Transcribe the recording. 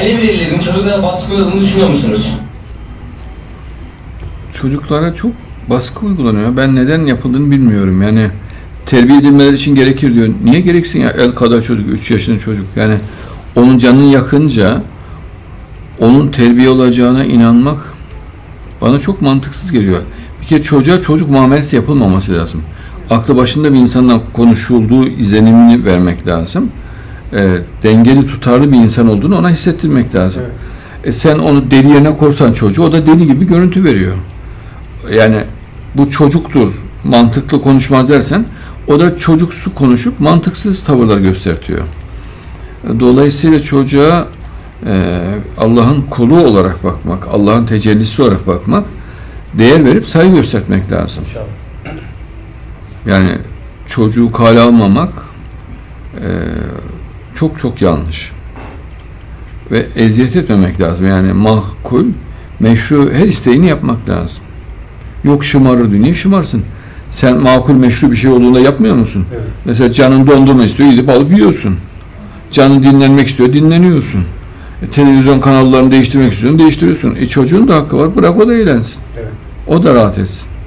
aile bireylerinin çocuklara baskı uyguladığını düşünüyor musunuz? Çocuklara çok baskı uygulanıyor. Ben neden yapıldığını bilmiyorum. Yani terbiye edilmeleri için gerekir diyor. Niye gereksin ya? El kadar çocuk, 3 yaşında çocuk. Yani onun canını yakınca onun terbiye olacağına inanmak bana çok mantıksız geliyor. Bir kere çocuğa çocuk muamelesi yapılmaması lazım. Aklı başında bir insanla konuşulduğu izlenimini vermek lazım. Dengeli, tutarlı bir insan olduğunu ona hissettirmek lazım. Evet. Sen onu deli yerine korsan çocuğu, o da deli gibi görüntü veriyor. Yani bu çocuktur, mantıklı konuşmaz dersen, o da çocuksu konuşup mantıksız tavırlar göstertiyor. Dolayısıyla çocuğa Allah'ın kulu olarak bakmak, Allah'ın tecellisi olarak bakmak, değer verip saygı göstermek lazım. Yani çocuğu kale almamak çok çok yanlış. Ve eziyet etmemek lazım. Yani makul, meşru her isteğini yapmak lazım. Yok şımarır diye. Niye şımarsın? Sen makul, meşru bir şey olduğunda yapmıyor musun? Evet. Mesela canın dondurma istiyor, gidip alıp yiyorsun. Canın dinlenmek istiyor, dinleniyorsun. Televizyon kanallarını değiştirmek istiyorsun, değiştiriyorsun. Çocuğun da hakkı var, bırak o da eğlensin. Evet. O da rahat etsin.